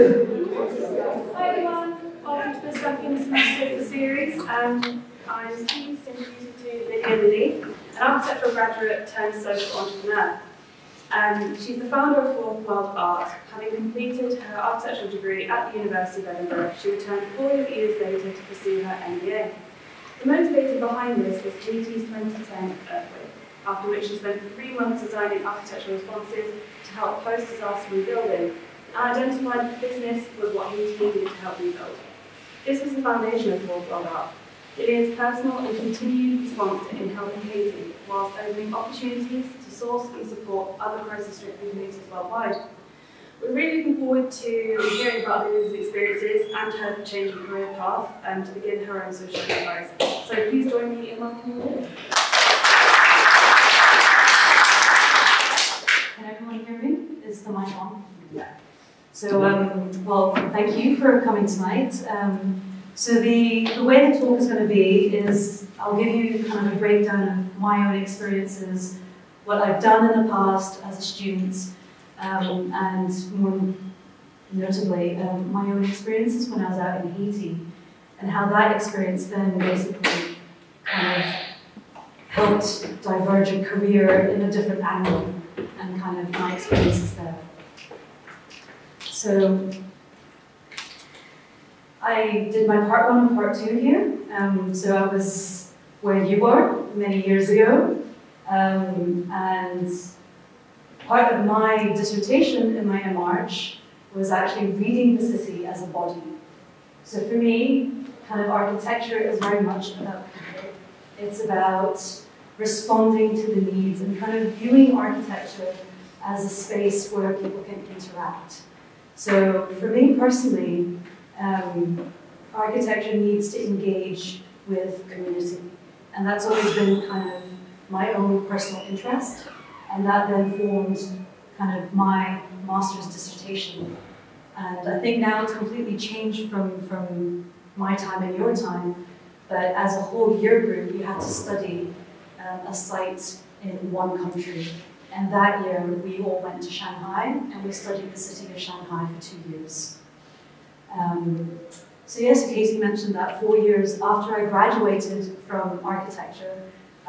Hi everyone, welcome to the second semester of the series. I'm pleased to introduce you to Lilian Lee, an architectural graduate turned social entrepreneur. She's the founder of Fourth World Art. Having completed her architectural degree at the University of Edinburgh, she returned 4 years later to pursue her MBA. The motivator behind this was Haiti's 2010 earthquake, after which she spent 3 months designing architectural responses to help post-disaster rebuilding, and identified that business was what Haiti needed to help rebuild. This was the foundation of Fourth World Art. Lilian's personal and continued response in helping Haiti, whilst opening opportunities to source and support other crisis-stricken communities worldwide. We're really looking forward to hearing about Lilian's experiences and her changing career path to begin her own social enterprise. So please join me in welcoming Lilian. Can everyone hear me? Is the mic on? Yeah. So, well, thank you for coming tonight. So the way the talk is going to be is I'll give you kind of a breakdown of my own experiences, what I've done in the past as a student, and more notably, my own experiences when I was out in Haiti, and how that experience then basically kind of helped diverge a career in a different angle, and kind of my experiences there. So I did my part one and part two here. So I was where you were many years ago. And part of my dissertation in my MArch was actually reading the city as a body. So for me, kind of architecture is very much about people. It's about responding to the needs and kind of viewing architecture as a space where people can interact. So for me personally, architecture needs to engage with community. And that's always been kind of my own personal interest. And that then formed kind of my master's dissertation. And I think now it's completely changed from my time and your time. But as a whole year group, you had to study a site in one country. And that year, we all went to Shanghai, and we studied the city of Shanghai for 2 years. So yes, Katie mentioned that 4 years after I graduated from architecture,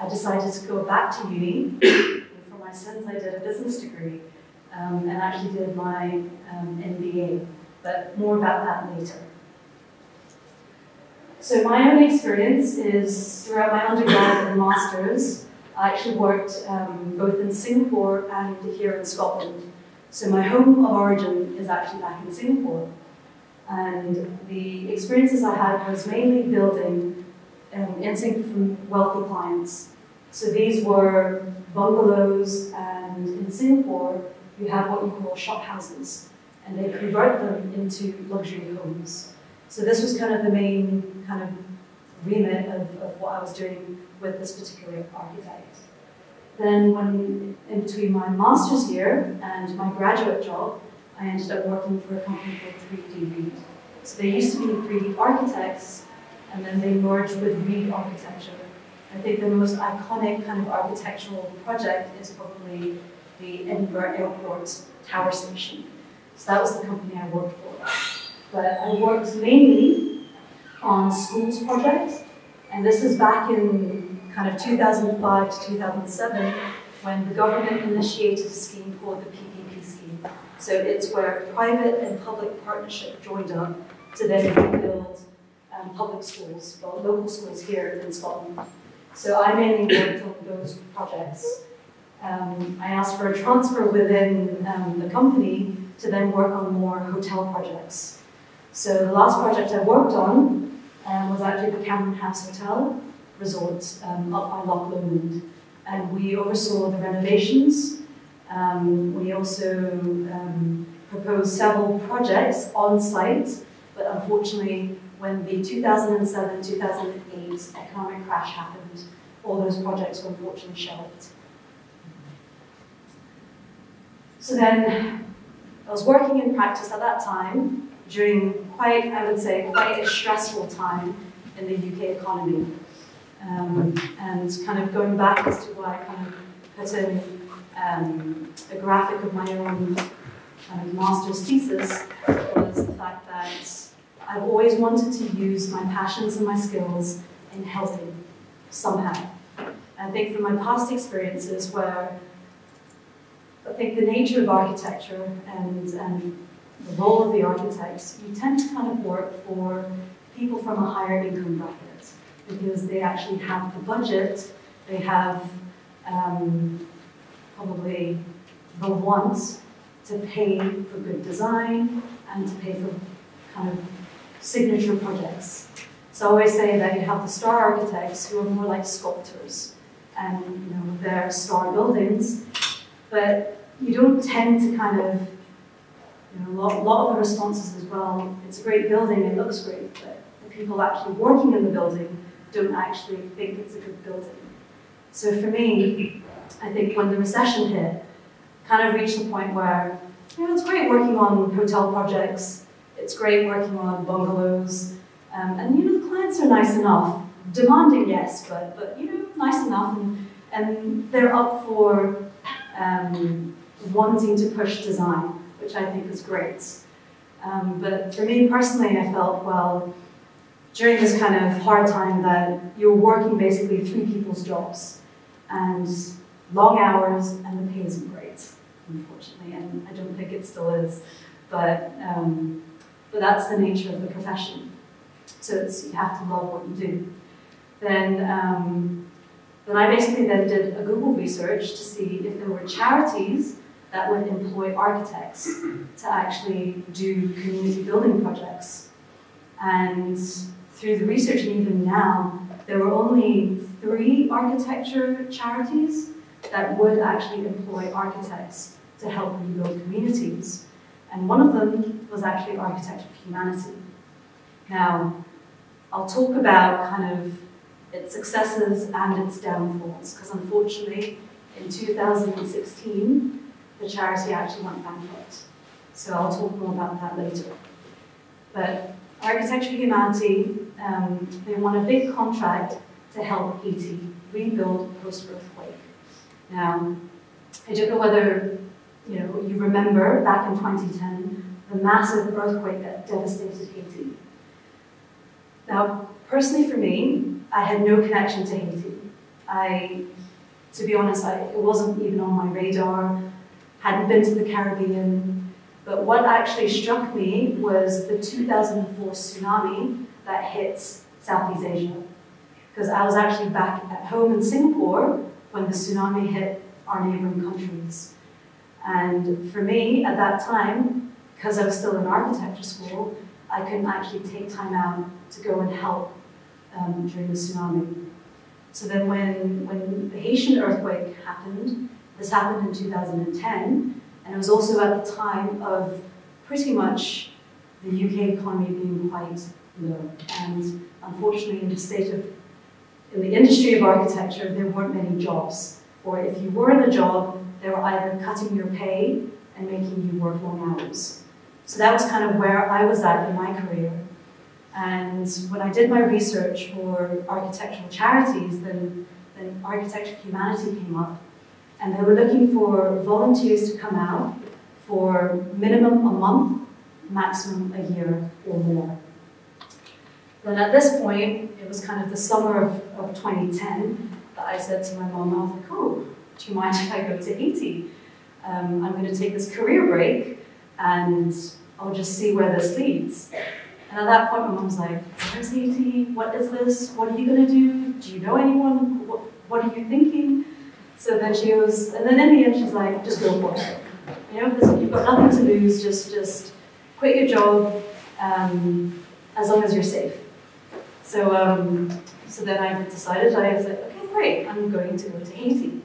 I decided to go back to uni. For my sins, I did a business degree and actually did my MBA, but more about that later. So my own experience is throughout my undergrad and master's, I actually worked both in Singapore and here in Scotland. So my home of origin is actually back in Singapore. And the experiences I had was mainly building in Singapore from wealthy clients. So these were bungalows, and in Singapore, you have what you call shop houses, and they convert them into luxury homes. So this was kind of the main kind of remit of what I was doing with this particular architect. Then when, in between my master's year and my graduate job, I ended up working for a company called 3D Reed. So they used to be 3D architects, and then they merged with Reed Architecture. I think the most iconic kind of architectural project is probably the Edinburgh Airport Tower Station. So that was the company I worked for. But I worked mainly on schools projects, and this is back in kind of 2005 to 2007 when the government initiated a scheme called the PPP scheme. So it's where private and public partnership joined up to then build public schools, well, local schools here in Scotland. So I mainly worked on those projects. I asked for a transfer within the company to then work on more hotel projects. So the last project I worked on was actually the Cameron House Hotel Resort up by Loch Lomond. And we oversaw the renovations. We also proposed several projects on site, but unfortunately, when the 2007-2008 economic crash happened, all those projects were unfortunately shelved. So then, I was working in practice at that time during quite, I would say, quite a stressful time in the UK economy, and kind of going back as to why I kind of put in a graphic of my own master's thesis was I've always wanted to use my passions and my skills in helping somehow. I think from my past experiences where I think the nature of architecture and the role of the architects, you tend to kind of work for people from a higher income bracket because they actually have the budget, they have probably the want to pay for good design and to pay for kind of signature projects. So I always say that you have the star architects who are more like sculptors and you know, they're star buildings, but you don't tend to kind of, you know, a lot of the responses as well, it's a great building, it looks great, but the people actually working in the building don't actually think it's a good building. So for me, I think when the recession hit, kind of reached the point where, you know, it's great working on hotel projects, it's great working on bungalows, and you know, the clients are nice enough, demanding yes, but you know, nice enough, and they're up for wanting to push design, which I think is great. But for me personally, I felt, well, during this kind of hard time that you're working basically three people's jobs and long hours, and the pay isn't great, unfortunately, and I don't think it still is, but that's the nature of the profession. So it's, you have to love what you do. Then I basically then did a Google research to see if there were charities that would employ architects to actually do community building projects. And through the research, and even now, there were only 3 architecture charities that would actually employ architects to help rebuild communities. And one of them was actually Architecture for Humanity. Now, I'll talk about kind of its successes and its downfalls, because unfortunately, in 2016, the charity actually went bankrupt. So I'll talk more about that later. But Architecture for Humanity, they won a big contract to help Haiti rebuild post-earthquake. Now, I don't know whether you remember back in 2010, the massive earthquake that devastated Haiti. Now, personally for me, I had no connection to Haiti. To be honest, it wasn't even on my radar. Hadn't been to the Caribbean, but what actually struck me was the 2004 tsunami that hit Southeast Asia. Because I was actually back at home in Singapore when the tsunami hit our neighboring countries. And for me, at that time, because I was still in architecture school, I couldn't actually take time out to go and help during the tsunami. So then when the Haitian earthquake happened, this happened in 2010, and it was also at the time of pretty much the UK economy being quite low. And unfortunately, in the industry of architecture, there weren't many jobs. Or if you were in a job, they were either cutting your pay and making you work long hours. So that was kind of where I was at in my career. And when I did my research for architectural charities, then Architecture for Humanity came up. And they were looking for volunteers to come out for minimum a month, maximum a year or more. Then at this point, it was kind of the summer of 2010 that I said to my mom, I was like, oh, do you mind if I go to Haiti? I'm going to take this career break and I'll just see where this leads. And at that point, my mom was like, where's Haiti? What is this? What are you going to do? Do you know anyone? What are you thinking? So then she was, and then in the end she's like, just go for it. You know, you've got nothing to lose, just quit your job as long as you're safe. So, so then I decided, I was like, okay, great, I'm going to go to Haiti.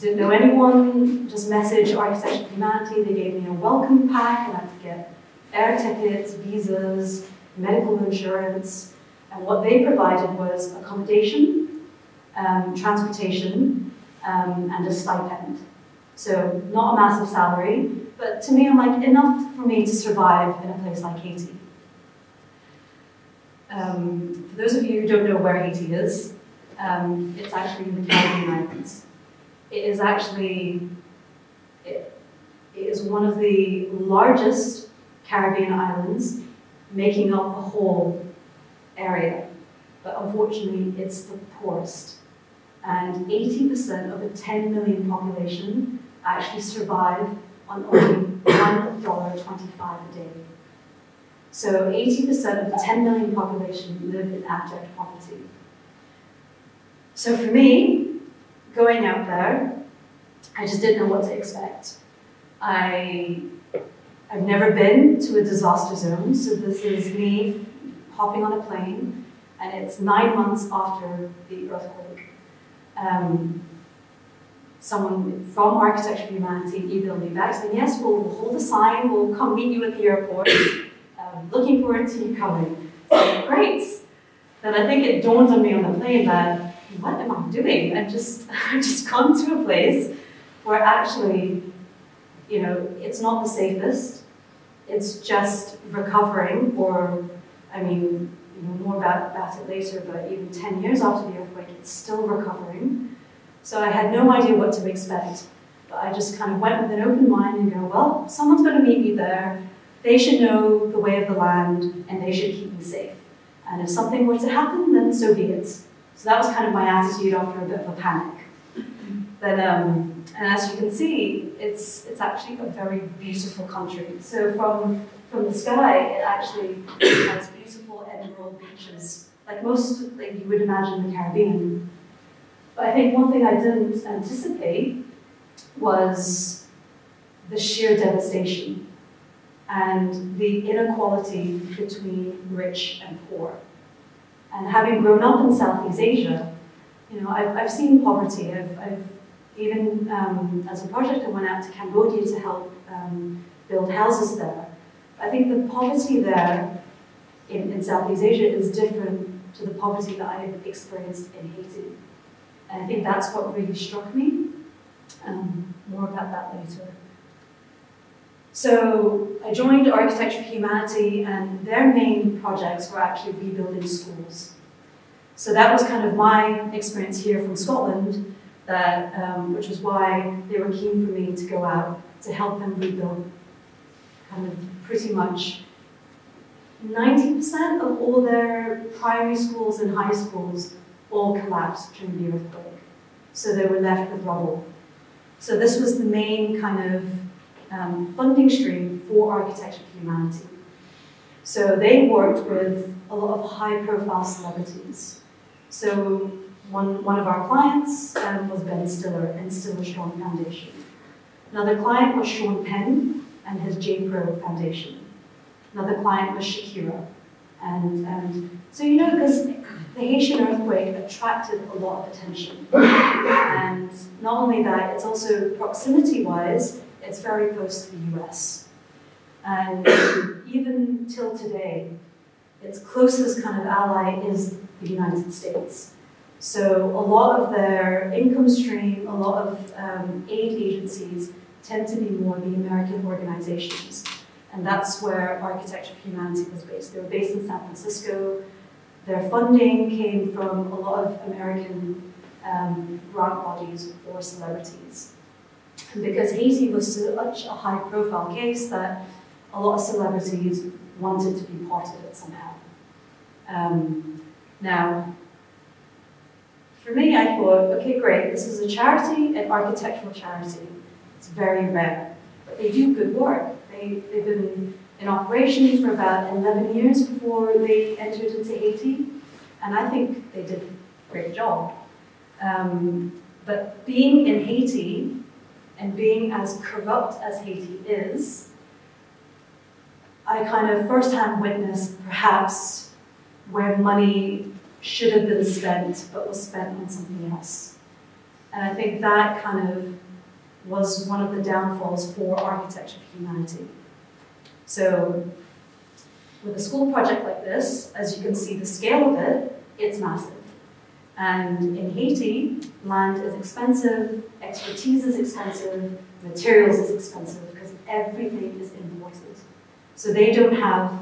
Didn't know anyone, just messaged Architecture for Humanity, they gave me a welcome pack, and I had to get air tickets, visas, medical insurance, and what they provided was accommodation, transportation, and a stipend. So not a massive salary, but to me, I'm like, enough for me to survive in a place like Haiti. For those of you who don't know where Haiti is, it's actually in the Caribbean Islands. It is actually, it is one of the largest Caribbean islands, making up the whole area. But unfortunately, it's the poorest. And 80% of the 10 million population actually survive on only $1.25 a day. So 80% of the 10 million population live in abject poverty. So for me, going out there, I just didn't know what to expect. I've never been to a disaster zone, so this is me hopping on a plane, and it's 9 months after the earthquake. Someone from Architecture for Humanity emailed me back saying, yes, we'll hold a sign, we'll come meet you at the airport. Looking forward to you coming. So, great. Then I think it dawned on me on the plane that, what am I doing? I've just come to a place where actually, you know, it's not the safest. It's just recovering, or, I mean, you know, more about it later, but even 10 years after the earthquake, it's still recovering. So I had no idea what to expect, but I just kind of went with an open mind and go, well, someone's going to meet me there. They should know the way of the land, and they should keep me safe. And if something were to happen, then so be it. So that was kind of my attitude after a bit of a panic. But, and as you can see, it's actually a very beautiful country. So from the sky, it actually has beautiful emerald beaches, like most, like you would imagine the Caribbean. But I think one thing I didn't anticipate was the sheer devastation and the inequality between rich and poor. And having grown up in Southeast Asia, you know, I've seen poverty. I've even, as a project, I went out to Cambodia to help build houses there. I think the poverty there in Southeast Asia is different to the poverty that I experienced in Haiti. And I think that's what really struck me. More about that later. So I joined Architecture for Humanity, and their main projects were actually rebuilding schools. So that was kind of my experience here from Scotland, that, which was why they were keen for me to go out to help them rebuild kind of pretty much 90% of all their primary schools and high schools all collapsed during the earthquake. So they were left with rubble. So this was the main kind of funding stream for Architecture for Humanity. So they worked with a lot of high-profile celebrities. So one of our clients was Ben Stiller and Stiller-Shon Foundation. Another client was Sean Penn and his Jane Grove Foundation. Another client was Shakira. And so, you know, because the Haitian earthquake attracted a lot of attention. And not only that, it's also proximity-wise, it's very close to the US. And even till today, its closest kind of ally is the United States. So a lot of their income stream, a lot of aid agencies tend to be more the American organizations. And that's where Architecture for Humanity was based. They were based in San Francisco. Their funding came from a lot of American grant bodies or celebrities. And because Haiti was such a high-profile case that a lot of celebrities wanted to be part of it somehow. Now, for me, I thought, okay, great, this is a charity, an architectural charity. It's very rare, but they do good work. They've been in operation for about 11 years before they entered into Haiti, and I think they did a great job. But being in Haiti, and being as corrupt as Haiti is, I kind of firsthand witnessed perhaps where money should have been spent but was spent on something else. And I think that kind of was one of the downfalls for Architecture for Humanity. So with a school project like this, as you can see the scale of it, it's massive. And in Haiti, land is expensive, expertise is expensive, materials is expensive, because everything is imported. So they don't have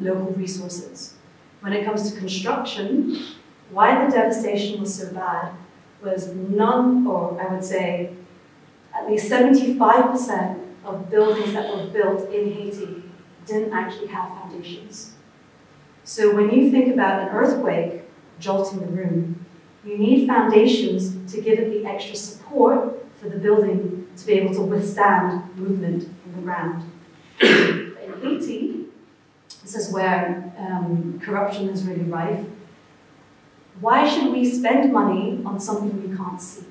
local resources. When it comes to construction, why the devastation was so bad was none, or I would say at least 75% of buildings that were built in Haiti didn't actually have foundations. So when you think about an earthquake jolting the room, you need foundations to give it the extra support for the building to be able to withstand movement in the ground. In Haiti, this is where corruption is really rife. Why should we spend money on something we can't see?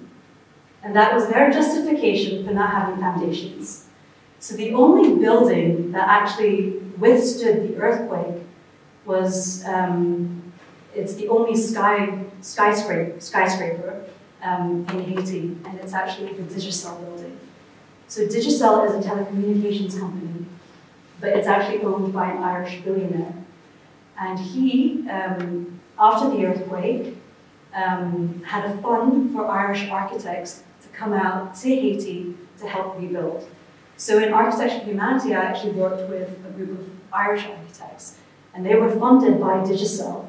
And that was their justification for not having foundations. So the only building that actually withstood the earthquake was, it's the only skyscraper in Haiti, and it's actually the Digicel building. So Digicel is a telecommunications company, but it's actually owned by an Irish billionaire. And he, after the earthquake, had a fund for Irish architects to come out to Haiti to help rebuild. So in Architecture for Humanity, I actually worked with a group of Irish architects, and they were funded by Digicel.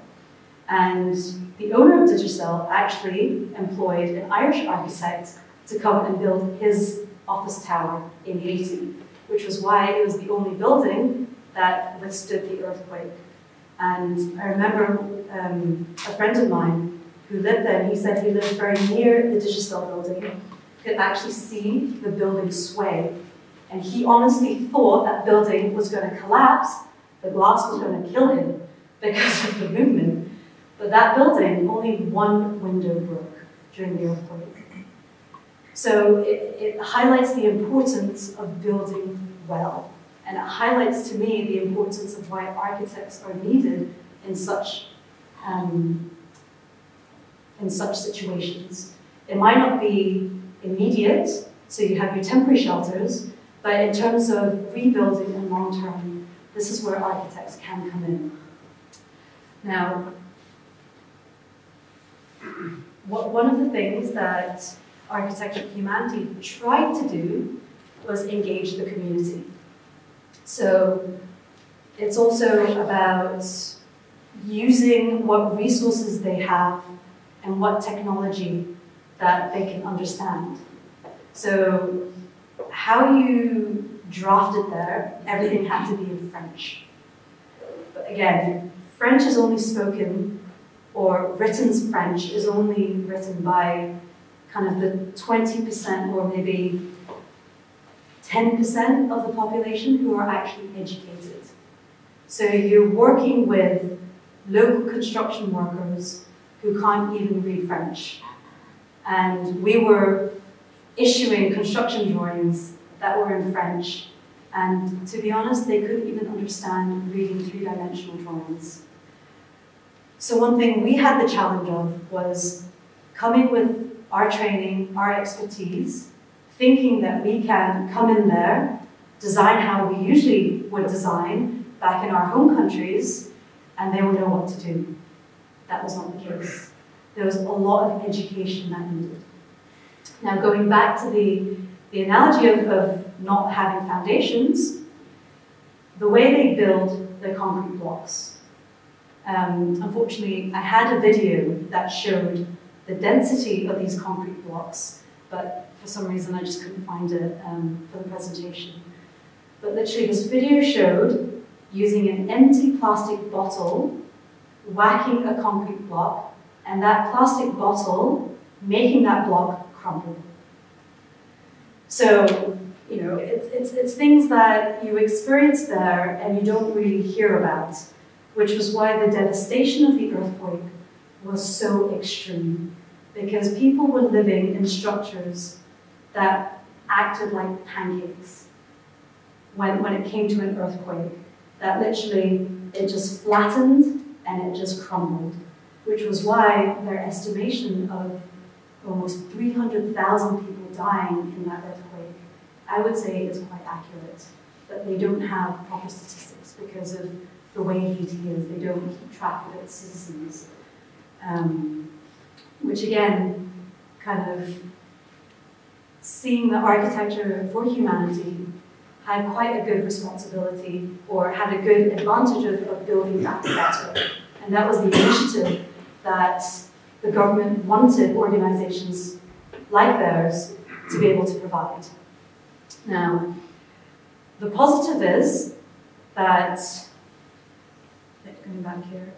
And the owner of Digicel actually employed an Irish architect to come and build his office tower in Haiti, which was why it was the only building that withstood the earthquake. And I remember a friend of mine who lived there, and he said he lived very near the Digicel building, could actually see the building sway. And he honestly thought that building was going to collapse, the glass was going to kill him because of the movement. But that building, only one window broke during the earthquake. So it highlights the importance of building well. And it highlights to me the importance of why architects are needed in such situations. It might not be immediate, so you have your temporary shelters, but in terms of rebuilding and long-term, this is where architects can come in. Now, one of the things that Architecture for Humanity tried to do was engage the community. So it's also about using what resources they have and what technology that they can understand. So how you drafted there, everything had to be in French. But again, French is only spoken, or written French is only written by kind of the 20% or maybe 10% of the population who are actually educated. So you're working with local construction workers who can't even read French. And we were issuing construction drawings that were in French. And to be honest, they couldn't even understand reading three-dimensional drawings. So one thing we had the challenge of was coming with our training, our expertise, thinking that we can come in there, design how we usually would design back in our home countries, and they will know what to do. That was not the case. There was a lot of education that needed. Now, going back to the analogy of not having foundations, the way they build their concrete blocks. Unfortunately, I had a video that showed the density of these concrete blocks, but for some reason I just couldn't find it for the presentation. But literally this video showed using an empty plastic bottle, whacking a concrete block, and that plastic bottle making that block crumble. So, you know, it's things that you experience there and you don't really hear about, which was why the devastation of the earthquake was so extreme, because people were living in structures that acted like pancakes when it came to an earthquake, that literally it just flattened and it just crumbled, which was why their estimation of almost 300,000 people dying in that earthquake, I would say is quite accurate, but they don't have proper statistics because of the way Haiti is. They don't keep track of its citizens. Which again, kind of seeing the Architecture for Humanity had quite a good responsibility, or had a good advantage of building that better. And that was the initiative that the government wanted organizations like theirs to be able to provide. Now, The positive is that, going back here,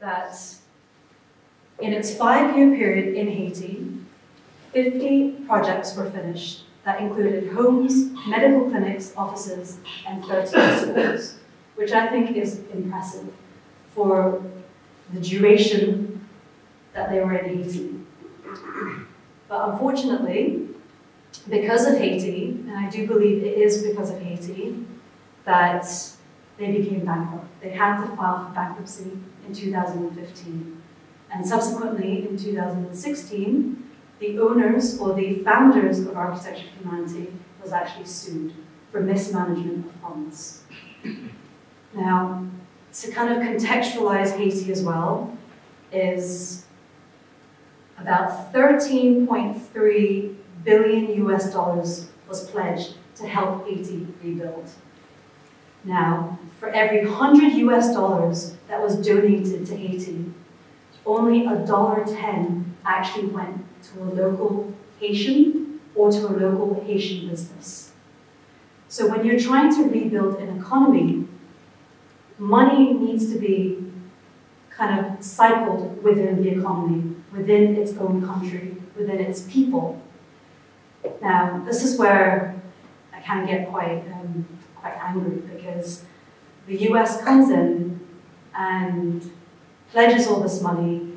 that in its 5-year period in Haiti, 50 projects were finished that included homes, medical clinics, offices, and 13 schools, which I think is impressive for the duration that they were in Haiti. But unfortunately, because of Haiti, and I do believe it is because of Haiti, that they became bankrupt. They had to file for bankruptcy in 2015. And subsequently, in 2016, the owners or the founders of Architecture for Humanity was actually sued for mismanagement of funds. Now, to kind of contextualize Haiti as well, is about $13.3 billion was pledged to help Haiti rebuild. Now, for every $100 that was donated to Haiti, only $1.10 actually went to a local Haitian or to a local Haitian business. So when you're trying to rebuild an economy, money needs to be kind of cycled within the economy, within its own country, within its people. Now, this is where I can get quite angry, because the US comes in and pledges all this money,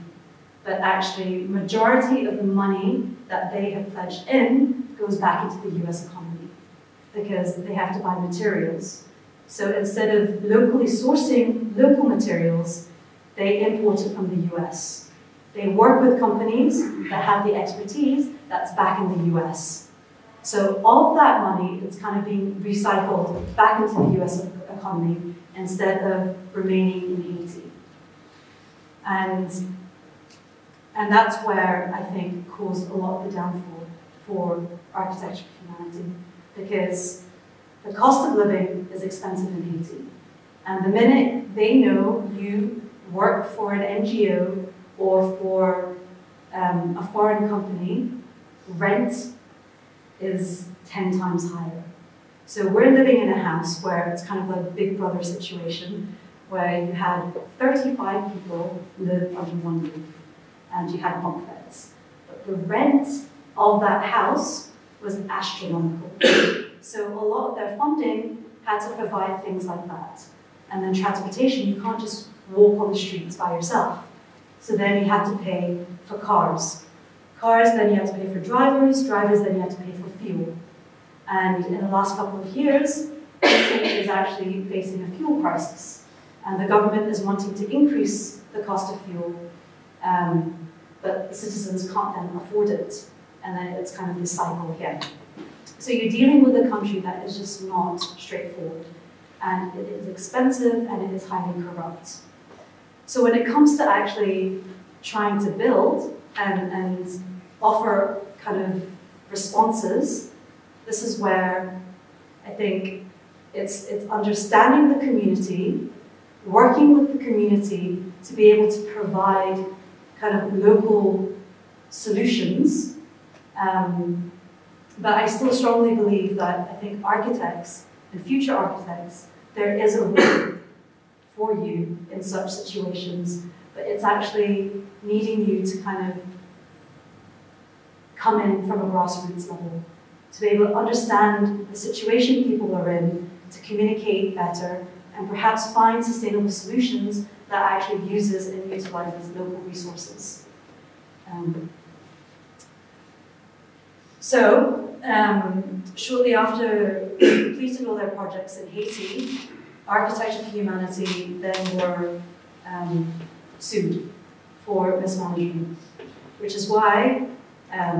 but actually majority of the money that they have pledged in goes back into the US economy, because they have to buy materials. So instead of locally sourcing local materials, they import it from the US. They work with companies that have the expertise that's back in the US. So all of that money is kind of being recycled back into the US economy instead of remaining in Haiti. And that's where I think caused a lot of the downfall for Architecture for Humanity, because the cost of living is expensive in Haiti. And the minute they know you work for an NGO or for a foreign company, rent is 10 times higher. So we're living in a house where it's kind of like a Big Brother situation, where you had 35 people live under one roof, and you had bunk beds. But the rent of that house was astronomical. So a lot of their funding had to provide things like that. And then transportation, you can't just walk on the streets by yourself. So then you had to pay for cars. Cars, then you had to pay for drivers. Drivers, then you had to pay for fuel. And in the last couple of years, Haiti is actually facing a fuel crisis. And the government is wanting to increase the cost of fuel, but citizens can't then afford it. And then it's kind of this cycle again. So you're dealing with a country that is just not straightforward. And it is expensive, and it is highly corrupt. So when it comes to actually trying to build and offer kind of responses, this is where I think it's understanding the community, working with the community to be able to provide kind of local solutions. But I still strongly believe that I think architects and future architects, there is a role for you in such situations, but it's actually needing you to kind of come in from a grassroots level, to be able to understand the situation people are in, to communicate better, and perhaps find sustainable solutions that actually uses and utilizes local resources. Shortly after completing all their projects in Haiti, Architecture for Humanity then were sued for mismanagement, which is why I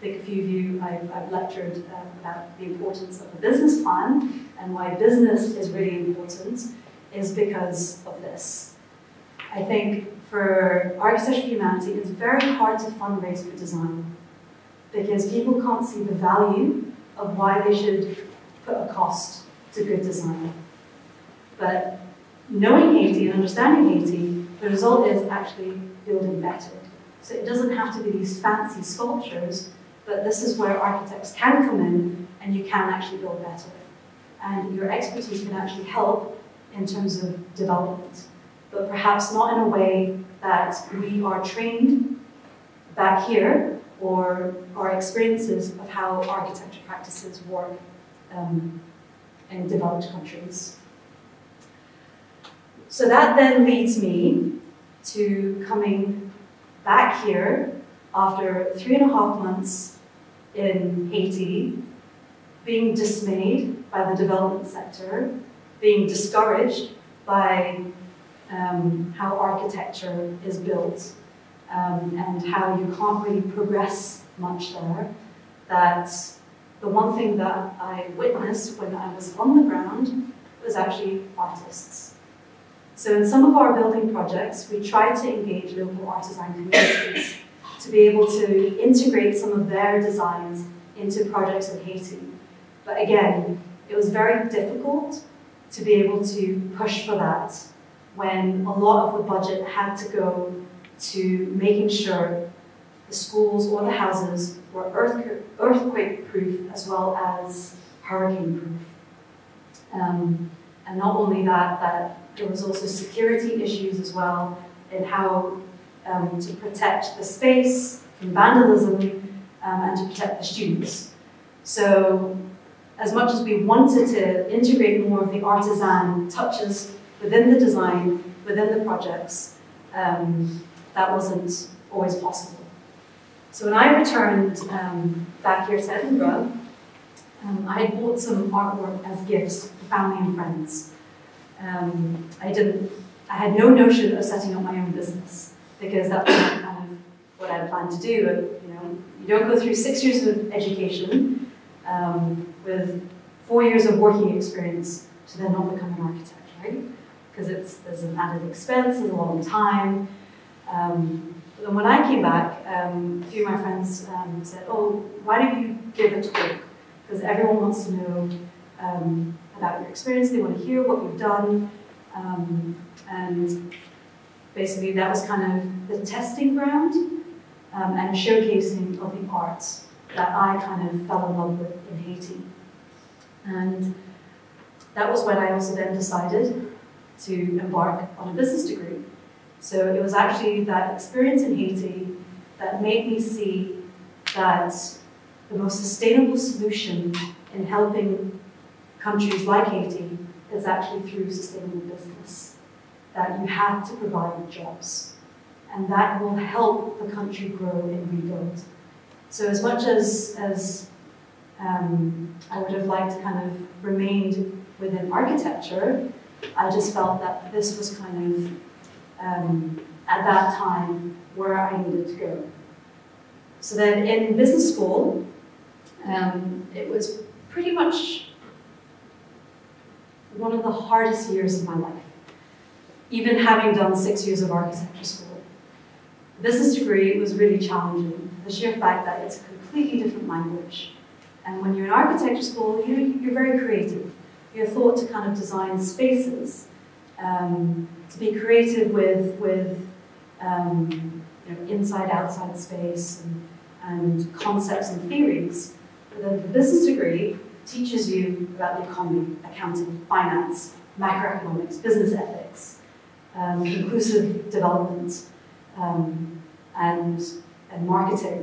think a few of you, I've lectured about the importance of a business plan and why business is really important, is because of this. I think for Architecture for Humanity, it's very hard to fundraise for design because people can't see the value of why they should put a cost to good design. But knowing Haiti and understanding Haiti, the result is actually building better. So it doesn't have to be these fancy sculptures, but this is where architects can come in and you can actually build better. And your expertise can actually help in terms of development, but perhaps not in a way that we are trained back here or our experiences of how architecture practices work in developed countries. So that then leads me to coming back here after 3.5 months in Haiti, being dismayed by the development sector, being discouraged by how architecture is built and how you can't really progress much there. That the one thing that I witnessed when I was on the ground was actually artists. So in some of our building projects, we try to engage local artisan communities to be able to integrate some of their designs into projects in Haiti. But again, it was very difficult to be able to push for that when a lot of the budget had to go to making sure the schools or the houses were earthquake-proof as well as hurricane-proof. And not only that, there was also security issues as well in how to protect the space from vandalism and to protect the students. So as much as we wanted to integrate more of the artisan touches within the design, within the projects, that wasn't always possible. So when I returned back here to Edinburgh, I had bought some artwork as gifts for family and friends. I had no notion of setting up my own business because that was kind of what I planned to do. And, you know, you don't go through 6 years of education with 4 years of working experience to then not become an architect, right? Because there's an added expense, there's a long time. But then when I came back, a few of my friends said, "Oh, why don't you give a talk? Because everyone wants to know about your experience, they want to hear what you've done." And basically that was kind of the testing ground and showcasing of the arts that I kind of fell in love with in Haiti. And that was when I also then decided to embark on a business degree. So it was actually that experience in Haiti that made me see that the most sustainable solution in helping countries like Haiti is actually through sustainable business, that you have to provide jobs, and that will help the country grow and rebuild. So as much as I would have liked to kind of remained within architecture, I just felt that this was kind of, at that time, where I needed to go. So then in business school, it was pretty much one of the hardest years of my life, even having done 6 years of architecture school. The business degree was really challenging for the sheer fact that it's a completely different language. And when you're in architecture school, you're very creative. You're thought to kind of design spaces, to be creative with inside, outside space, and concepts and theories. But then the business degree teaches you about the economy, accounting, finance, macroeconomics, business ethics, inclusive development, and marketing.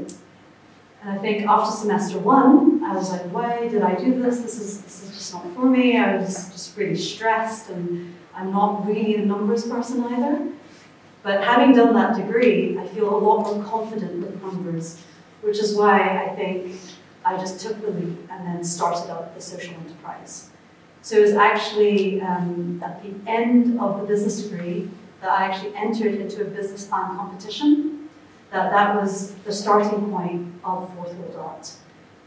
And I think after semester one, I was like, why did I do this? This is just not for me. I was just really stressed, and I'm not really a numbers person either. But having done that degree, I feel a lot more confident with numbers, which is why I think I just took the leap and then started up the social enterprise. So it was actually at the end of the business degree that I actually entered into a business plan competition. That was the starting point of Fourth World Art.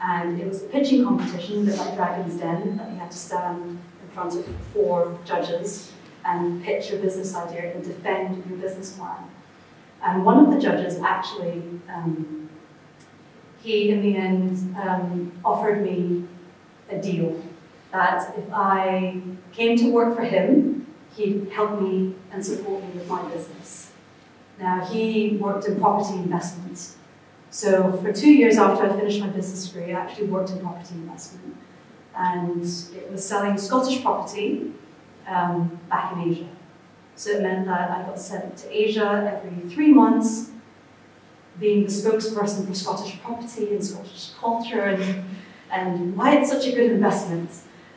And it was a pitching competition, a bit like Dragon's Den, that you had to stand in front of 4 judges and pitch your business idea and defend your business plan. And one of the judges actually, he, in the end, offered me a deal that if I came to work for him, he'd help me and support me with my business. Now, he worked in property investments. So for 2 years after I finished my business degree, I actually worked in property investment. And it was selling Scottish property back in Asia. So it meant that I got sent to Asia every 3 months, being the spokesperson for Scottish property and Scottish culture and why it's such a good investment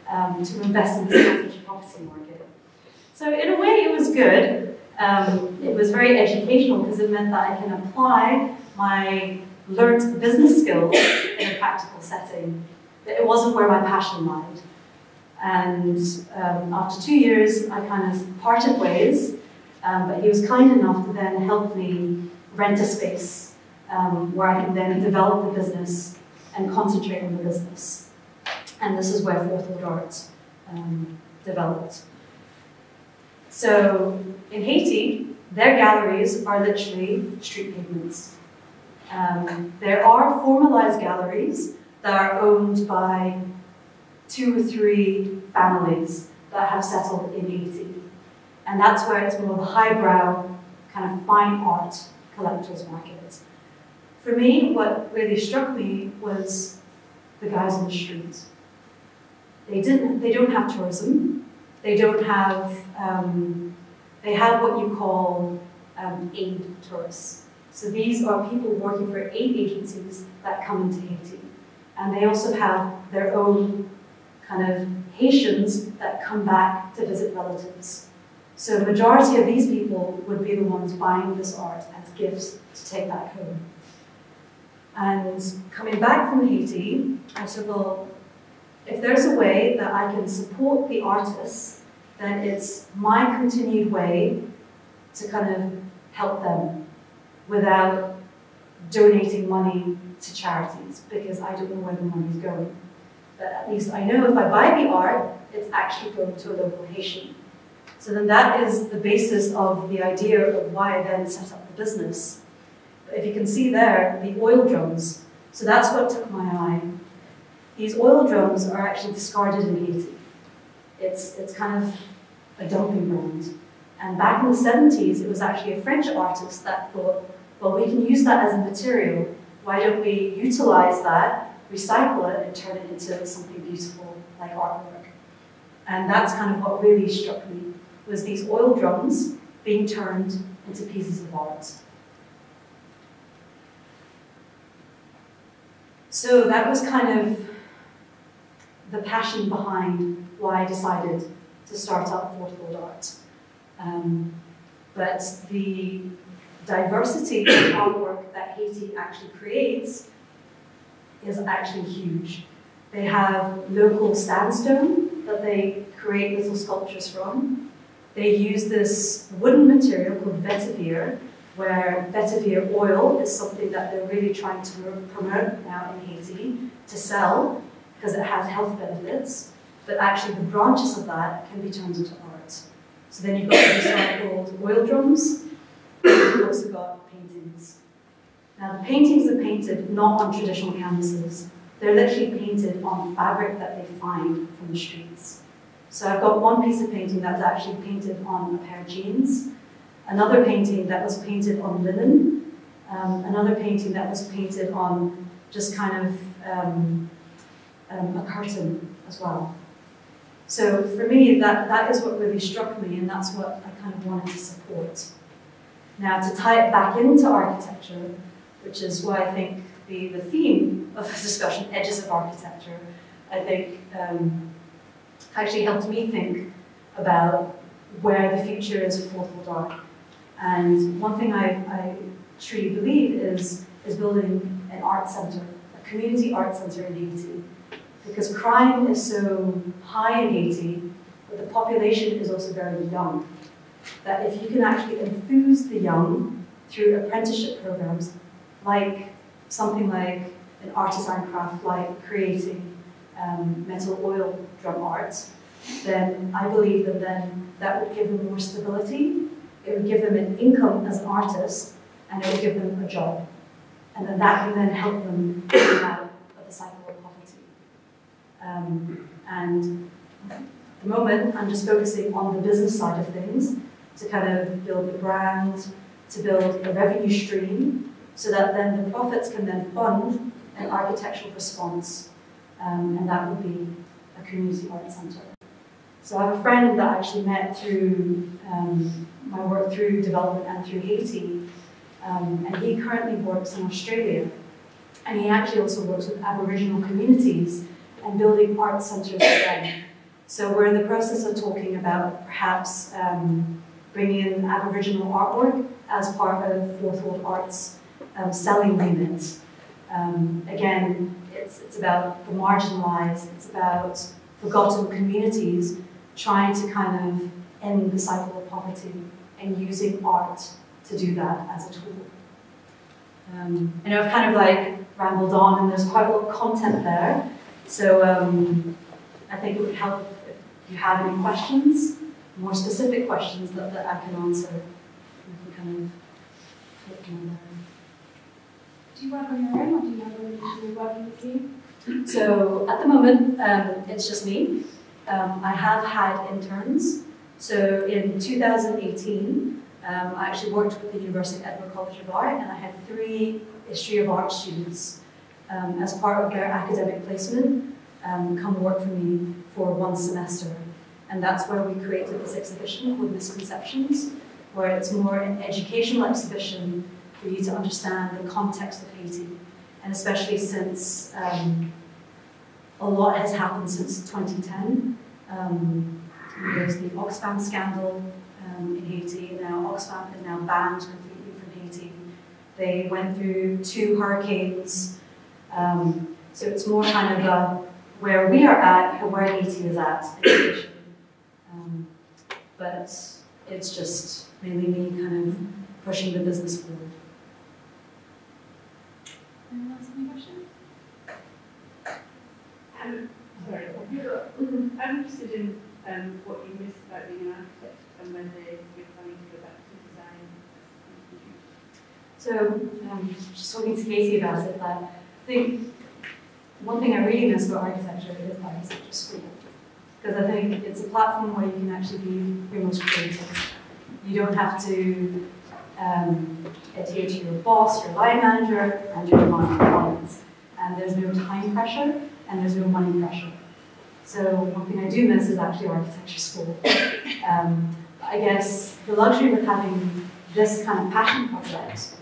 to invest in the Scottish property market. So in a way, it was good. It was very educational because it meant that I can apply my learnt business skills in a practical setting. But it wasn't where my passion lied. And after 2 years, I kind of parted ways, but he was kind enough to then help me rent a space where I can then develop the business and concentrate on the business. And this is where Fourth World Art developed. So in Haiti, their galleries are literally street pavements. There are formalized galleries that are owned by 2 or 3 families that have settled in Haiti. And that's where it's more of a highbrow, kind of fine art collector's market. For me, what really struck me was the guys on the street. They don't have tourism. They don't have, they have what you call aid tourists. So these are people working for aid agencies that come into Haiti. And they also have their own kind of Haitians that come back to visit relatives. So the majority of these people would be the ones buying this art as gifts to take back home. And coming back from Haiti, I said, well, if there's a way that I can support the artists, then it's my continued way to kind of help them without donating money to charities, because I don't know where the money's going. But at least I know if I buy the art, it's actually going to a local Haitian. So then that is the basis of the idea of why I then set up the business. If you can see there, the oil drums. So that's what took my eye. These oil drums are actually discarded in Haiti. It's kind of a dumping ground. And back in the 70s, it was actually a French artist that thought, well, we can use that as a material. Why don't we utilize that, recycle it, and turn it into something beautiful like artwork? And that's kind of what really struck me, was these oil drums being turned into pieces of art. So that was kind of the passion behind why I decided to start up Fourth World Art. But the diversity of artwork that Haiti actually creates is actually huge. They have local sandstone that they create little sculptures from. They use this wooden material called vetiver, where vetiver oil is something that they're really trying to promote now in Haiti to sell, because it has health benefits, but actually the branches of that can be turned into art. So then you've got recycled oil drums, and you've also got paintings. Now the paintings are painted not on traditional canvases, they're literally painted on fabric that they find from the streets. So I've got one piece of painting that was actually painted on a pair of jeans, another painting that was painted on linen, another painting that was painted on just kind of a curtain as well. So for me, that is what really struck me, and that's what I kind of wanted to support. Now to tie it back into architecture, which is why I think the theme of this discussion, Edges of Architecture, I think actually helped me think about where the future is for Fourth World Art. And one thing I truly believe is building an art center, a community art center in Haiti. Because crime is so high in Haiti, but the population is also very young. That if you can actually enthuse the young through apprenticeship programs, like something like an artisan craft, like creating metal oil drum art, then I believe that then that would give them more stability, it would give them an income as an artist, and it would give them a job. And then that can then help them get out of the cycle of poverty. And at the moment, I'm just focusing on the business side of things to kind of build the brand, to build a revenue stream so that then the profits can then fund an architectural response, and that would be a community art centre. So I have a friend that I actually met through my work through development and through Haiti, and he currently works in Australia, and he actually also works with Aboriginal communities and building art centres for them. So we're in the process of talking about perhaps bringing in Aboriginal artwork as part of Fourth World Art's selling remit. Again, it's about the marginalised, it's about forgotten communities trying to kind of end the cycle of poverty and using art to do that as a tool. I know I've kind of like rambled on and there's quite a lot of content there, so I think it would help if you had any questions, more specific questions that I can answer. We can kind of put them there. Do you work on your own or do you have a working with you? So at the moment, it's just me. I have had interns. So in 2018, I actually worked with the University of Edinburgh College of Art, and I had 3 History of Art students as part of their academic placement come work for me for 1 semester. And that's where we created this exhibition called Misconceptions, where it's more an educational exhibition for you to understand the context of Haiti, and especially since a lot has happened since 2010. There's the Oxfam scandal in Haiti, and now Oxfam is now banned completely from Haiti. They went through 2 hurricanes, so it's more kind of where we are at and where Haiti is at. But it's just mainly me kind of pushing the business forward. Anyone else have any questions? Sorry, I'm interested in what you miss about being an architect and when you're planning to go back to design. So, just talking to Katie about it, that I think one thing I really miss about architecture is architecture school. Because I think it's a platform where you can actually be your most creative. You don't have to adhere to your boss, your line manager, and your clients. And there's no time pressure, and there's no money pressure. So one thing I do miss is actually architecture school. I guess the luxury with having this kind of passion project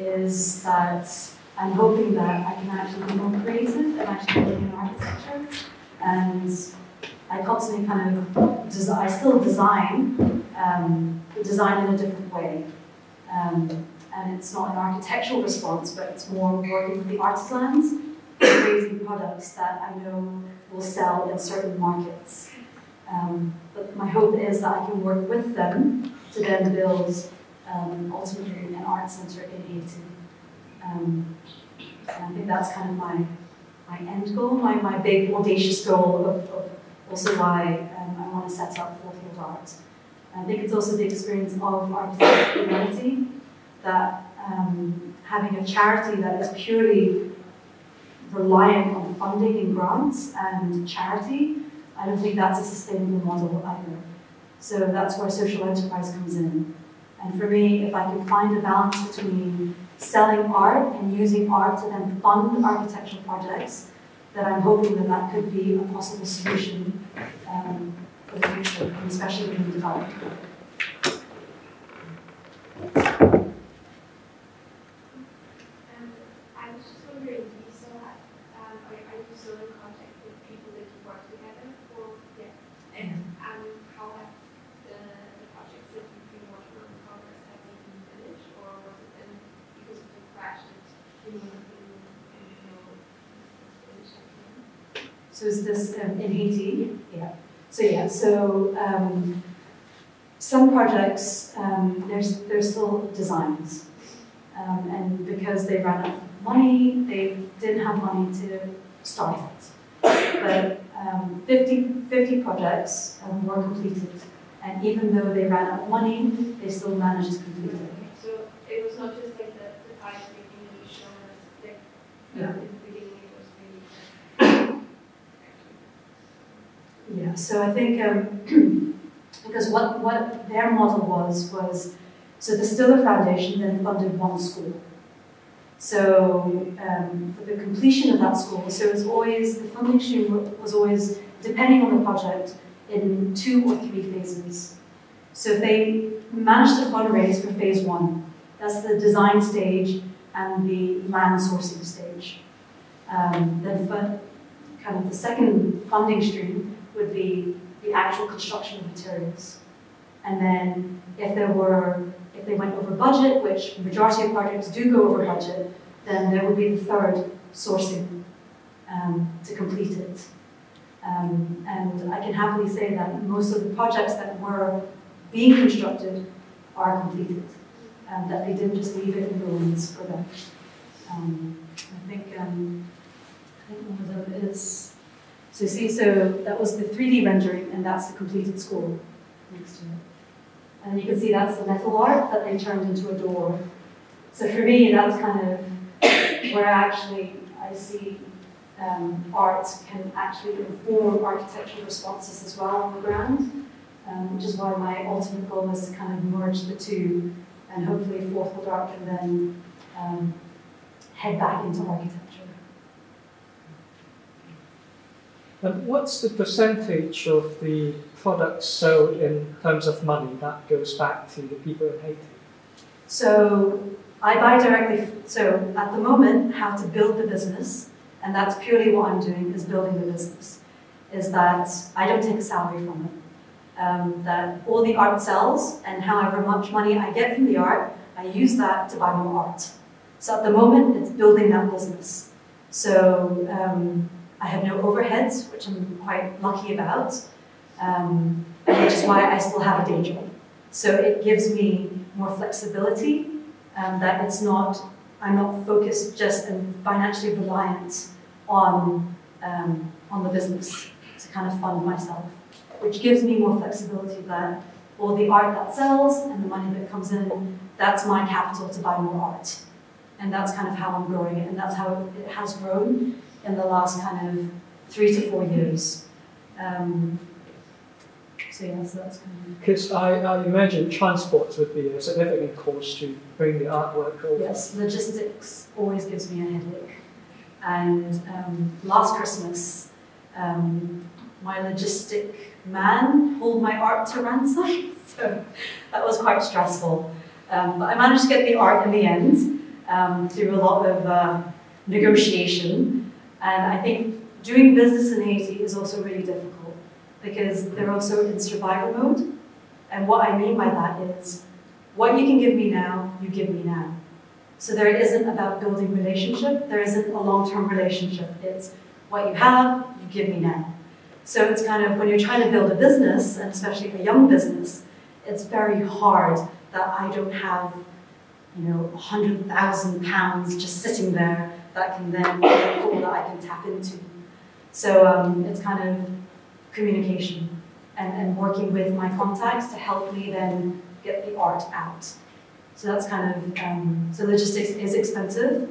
is that I'm hoping that I can actually be more creative and actually work in architecture. And I constantly kind of I still design, but design in a different way. And it's not an architectural response, but it's more working with the artisans, creating products that I know will sell in certain markets. But my hope is that I can work with them to then build ultimately an art centre in Haiti. And I think that's kind of my end goal, my big audacious goal of also why I want to set up Fourth World Art. I think it's also the experience of Architecture for Humanity, that having a charity that is purely reliant on funding and grants and charity, I don't think that's a sustainable model either. So that's where social enterprise comes in. And for me, if I can find a balance between selling art and using art to then fund architectural projects, that I'm hoping that could be a possible solution for the future, and especially when we develop. I was just wondering, do you still have, are you still in contact with people that you work together for? Yeah. And how have the projects that you've been working on in progress, have they been finished, or was it then because of the crash that you know? So is this in Haiti? Yeah. So yeah, so some projects, they're still designs. And because they ran out of money, they didn't have money to start it. But 50 projects were completed. And even though they ran out of money, they still managed to complete it. So it was not just like the five beginning you showed us, like, yeah. Yeah, so I think because what their model was So the Stiller Foundation then funded one school. So for the completion of that school, so it was always, the funding stream was always, depending on the project, in 2 or 3 phases. So if they managed to fundraise for phase one, that's the design stage and the land sourcing stage. Then for kind of the second funding stream would be the actual construction of materials. And then if they went over budget, which the majority of projects do go over budget, then there would be the third sourcing to complete it. And I can happily say that most of the projects that were being constructed are completed, and that they didn't just leave it in ruins for them. I think one of them is, so see, so that was the 3D rendering, and that's the completed school next to it. And you can see that's the metal art that they turned into a door. So for me, that's kind of where actually I see art can actually inform architectural responses as well on the ground, which is why my ultimate goal is to kind of merge the two, and hopefully Fourth World Art can then head back into architecture. And what's the percentage of the products sold in terms of money that goes back to the people in Haiti? So I buy directly, so at the moment, how to build the business, and that's purely what I'm doing is building the business, is that I don't take a salary from it. That all the art sells, and however much money I get from the art, I use that to buy more art. So at the moment, it's building that business. So I have no overheads, which I'm quite lucky about, which is why I still have a day job. So it gives me more flexibility, that it's not, I'm not focused just and financially reliant on the business to kind of fund myself, which gives me more flexibility that all the art that sells and the money that comes in, that's my capital to buy more art. And that's kind of how I'm growing it, and that's how it has grown in the last kind of 3 to 4 years. So yeah, so that's kind of... Because I imagine transport would be a significant cost to bring the artwork over. Yes, logistics always gives me a headache. And last Christmas, my logistic man pulled my art to ransom, so that was quite stressful. But I managed to get the art in the end through a lot of negotiation. And I think doing business in Haiti is also really difficult because they're also in survival mode. And what I mean by that is, what you can give me now, you give me now. So there isn't about building relationship, there isn't a long-term relationship. It's what you have, you give me now. So it's kind of, when you're trying to build a business, and especially a young business, it's very hard that I don't have, you know, £100,000 just sitting there that can then be a pool that I can tap into. So it's kind of communication and working with my contacts to help me then get the art out. So that's kind of, so logistics is expensive,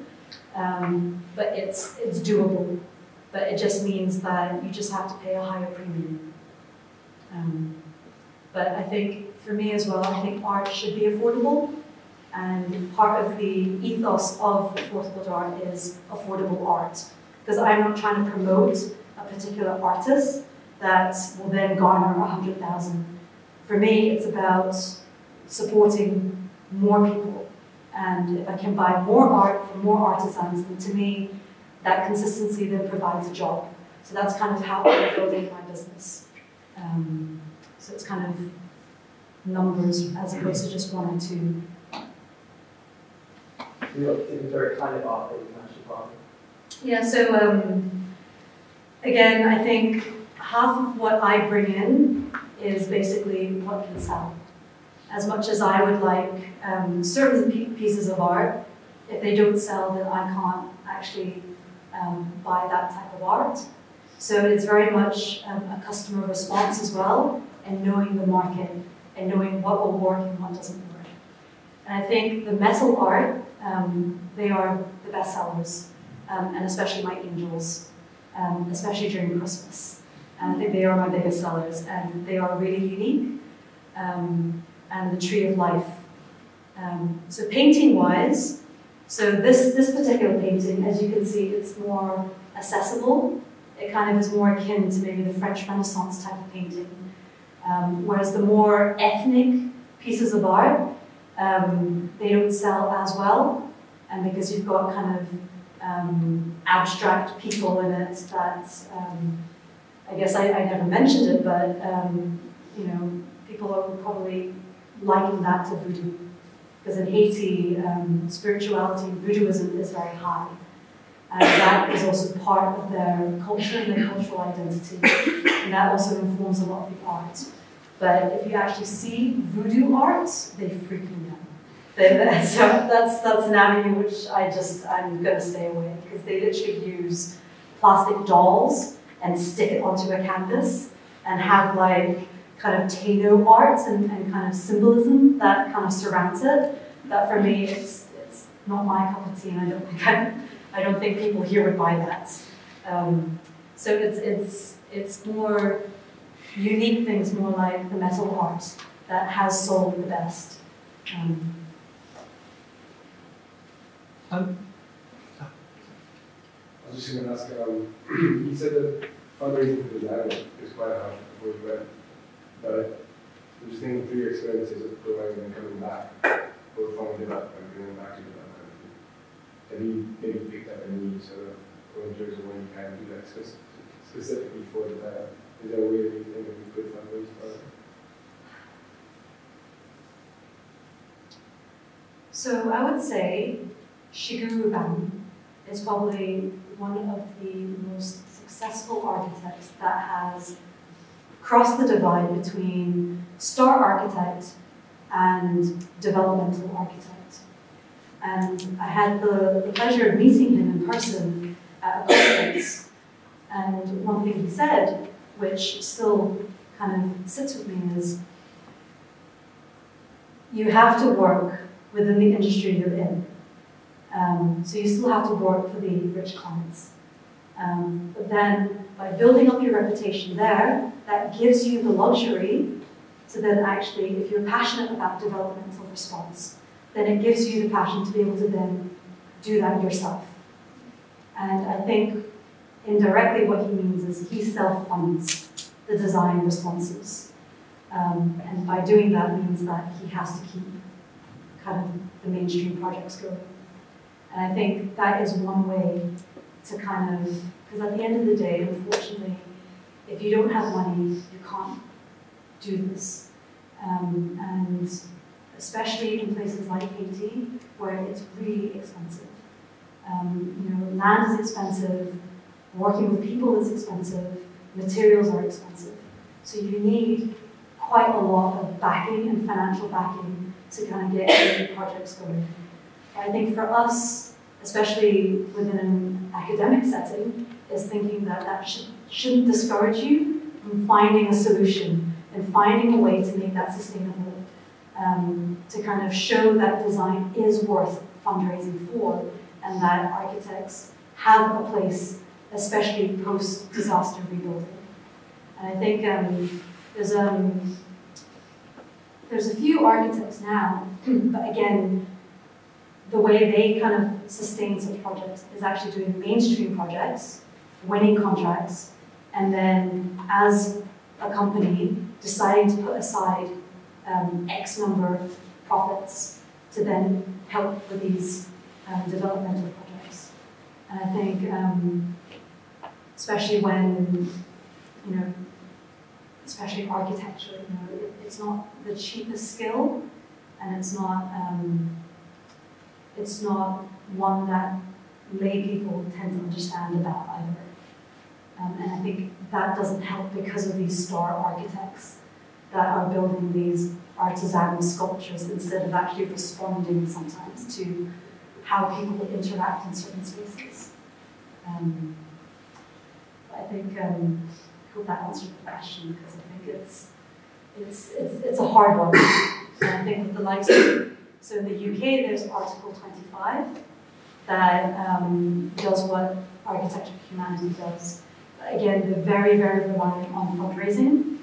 but it's doable. But it just means that you just have to pay a higher premium. But I think for me as well, I think art should be affordable. And part of the ethos of Fourth World Art is affordable art. Because I'm not trying to promote a particular artist that will then garner 100,000. For me, it's about supporting more people. And if I can buy more art from more artisans, then to me, that consistency then provides a job. So that's kind of how I'm building my business. So it's kind of numbers as opposed to just one or two. Is there a kind of art that you can actually buy? Yeah, so again, I think half of what I bring in is basically what can sell. As much as I would like certain pieces of art, if they don't sell, then I can't actually buy that type of art. So it's very much a customer response as well, and knowing the market, and knowing what will work and what doesn't work. And I think the metal art, they are the best sellers, and especially my angels, especially during Christmas. And I think they are my biggest sellers, and they are really unique. And the Tree of Life So painting-wise, so this particular painting, as you can see, it's more accessible. It kind of is more akin to maybe the French Renaissance type of painting. Whereas the more ethnic pieces of art, they don't sell as well. And because you've got kind of abstract people in it that, I guess I never mentioned it, but you know, people are probably liking that to voodoo. Because in Haiti, spirituality, voodooism is very high. And that is also part of their culture and their cultural identity. And that also informs a lot of the art. But if you actually see voodoo art, they freak me out. So that's an avenue which I'm going to stay away, because they literally use plastic dolls and stick it onto a canvas and have like kind of Taino art and kind of symbolism that kind of surrounds it. That for me, it's not my cup of tea, and I don't think people here would buy that. So it's more unique things, more like the metal art that has sold the best. I was just going to ask, you said that fundraising for design is quite hard before you went, but I'm just thinking through your experiences of going and coming back, or following it up and going back to development. Have you maybe picked up any sort of volunteers or when you can do that specifically for design? Is there a way that you think of a good fundraising for it? So I would say Shigeru Ban is probably one of the most successful architects that has crossed the divide between star architect and developmental architect. And I had the pleasure of meeting him in person at a conference. And one thing he said, which still kind of sits with me, is you have to work within the industry you're in. So you still have to work for the rich clients. But then by building up your reputation there, that gives you the luxury to then actually, if you're passionate about developmental response, then it gives you the passion to be able to then do that yourself. And I think indirectly what he means is he self-funds the design responses. And by doing that means that he has to keep kind of the mainstream projects going. And I think that is one way to kind of, because at the end of the day, unfortunately, if you don't have money, you can't do this. And especially in places like Haiti, where it's really expensive. You know, land is expensive, working with people is expensive, materials are expensive. So you need quite a lot of backing and financial backing to kind of get new projects going. But I think for us, especially within an academic setting, is thinking that that shouldn't discourage you from finding a solution and finding a way to make that sustainable, to kind of show that design is worth fundraising for, and that architects have a place, especially post-disaster rebuilding. And I think there's a few architects now, but again, the way they kind of sustain such projects is actually doing mainstream projects, winning contracts, and then as a company, deciding to put aside X number of profits to then help with these developmental projects. And I think, especially when, you know, especially architecture, you know, it's not the cheapest skill, and it's not one that lay people tend to understand about either. And I think that doesn't help because of these star architects that are building these artisanal sculptures instead of actually responding sometimes to how people interact in certain spaces. I think. I hope that answers the question, because I think it's a hard one. And I think with the likes of, so in the UK there's Article 25 that does what Architecture for Humanity does. Again, they're very, very reliant on fundraising,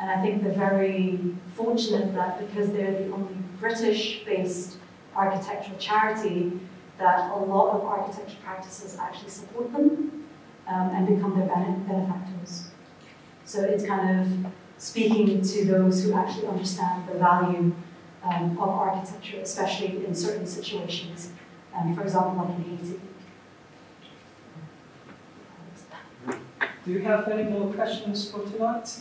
and I think they're very fortunate that because they're the only British-based architectural charity that a lot of architecture practices actually support them and become their benefactors. So it's kind of speaking to those who actually understand the value of architecture, especially in certain situations, for example, like in Haiti. Do you have any more questions for tonight?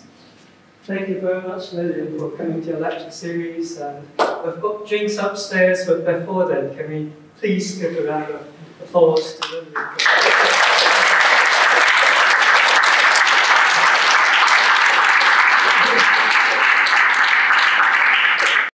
Thank you very much, Lilian, for coming to your lecture series. We've got drinks upstairs, but before then, can we please give a round of applause to Lilian?